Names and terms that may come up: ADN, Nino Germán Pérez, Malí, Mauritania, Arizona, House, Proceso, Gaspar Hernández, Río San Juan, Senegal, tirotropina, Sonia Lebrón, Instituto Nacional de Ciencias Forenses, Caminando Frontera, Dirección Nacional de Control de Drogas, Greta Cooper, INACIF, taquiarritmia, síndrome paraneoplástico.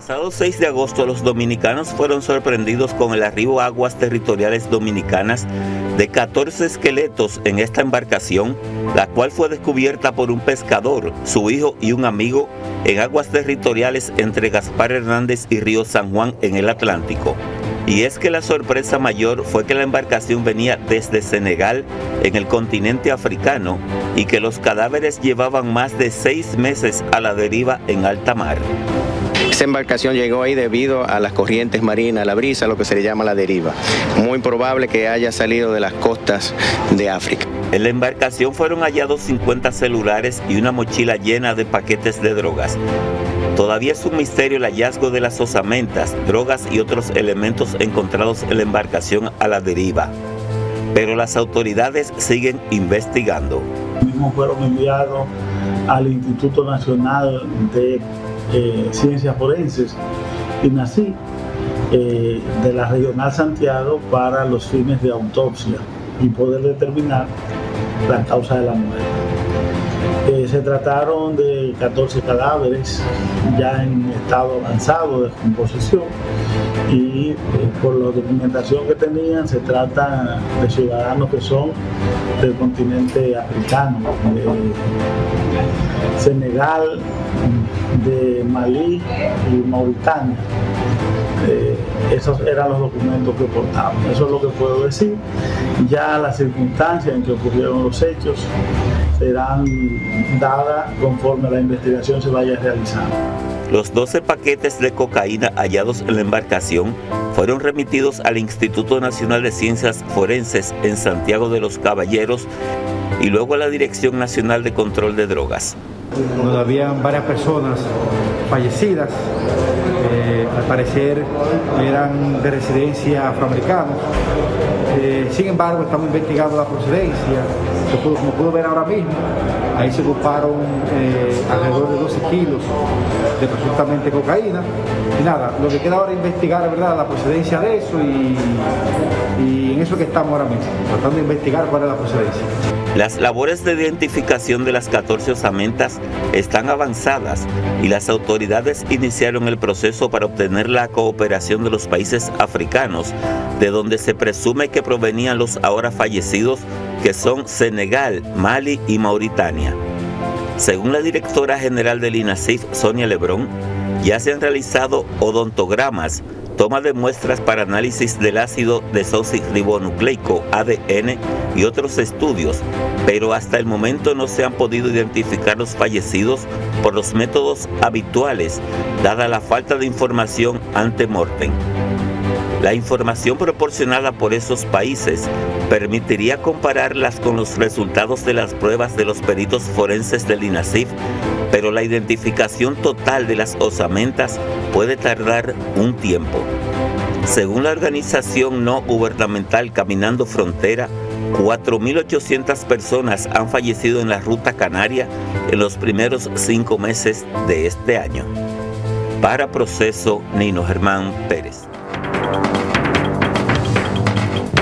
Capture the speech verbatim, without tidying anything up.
pasado seis de agosto, los dominicanos fueron sorprendidos con el arribo a aguas territoriales dominicanas de catorce esqueletos en esta embarcación, la cual fue descubierta por un pescador, su hijo y un amigo en aguas territoriales entre Gaspar Hernández y Río San Juan en el Atlántico. Y es que la sorpresa mayor fue que la embarcación venía desde Senegal, en el continente africano, y que los cadáveres llevaban más de seis meses a la deriva en alta mar. Esa embarcación llegó ahí debido a las corrientes marinas, la brisa, lo que se le llama la deriva. Muy probable que haya salido de las costas de África. En la embarcación fueron hallados cincuenta celulares y una mochila llena de paquetes de drogas. Todavía es un misterio el hallazgo de las osamentas, drogas y otros elementos encontrados en la embarcación a la deriva. Pero las autoridades siguen investigando. Mismos fueron enviados al Instituto Nacional de eh, Ciencias Forenses, INACIF, eh, de la Regional Santiago, para los fines de autopsia y poder determinar la causa de la muerte. Eh, se trataron de catorce cadáveres ya en estado avanzado de descomposición y eh, por la documentación que tenían se trata de ciudadanos que son del continente africano, de Senegal, de Malí y Mauritania. Eh, esos eran los documentos que portaban. Eso es lo que puedo decir. Ya las circunstancias en que ocurrieron los hechos serán dadas conforme la investigación se vaya realizando. Los doce paquetes de cocaína hallados en la embarcación fueron remitidos al Instituto Nacional de Ciencias Forenses en Santiago de los Caballeros y luego a la Dirección Nacional de Control de Drogas. Todavía varias personas fallecidas, eh, al parecer eran de residencia afroamericanos. Eh, sin embargo, estamos investigando la procedencia. Como puedo ver ahora mismo, ahí se ocuparon eh, alrededor de doce kilos de presuntamente cocaína. Y nada, lo que queda ahora es investigar, ¿verdad?, la procedencia de eso y, y en eso que estamos ahora mismo, tratando de investigar cuál es la procedencia. Las labores de identificación de las catorce osamentas están avanzadas y las autoridades iniciaron el proceso para obtener la cooperación de los países africanos, de donde se presume que provenían los ahora fallecidos, que son Senegal, Malí y Mauritania. Según la directora general del INACIF, Sonia Lebrón, ya se han realizado odontogramas, toma de muestras para análisis del ácido desoxirribonucleico, A D N, y otros estudios, pero hasta el momento no se han podido identificar los fallecidos por los métodos habituales, dada la falta de información ante mortem. La información proporcionada por esos países permitiría compararlas con los resultados de las pruebas de los peritos forenses del INACIF, pero la identificación total de las osamentas puede tardar un tiempo. Según la organización no gubernamental Caminando Frontera, cuatro mil ochocientas personas han fallecido en la ruta canaria en los primeros cinco meses de este año. Para Proceso, Nino Germán Pérez.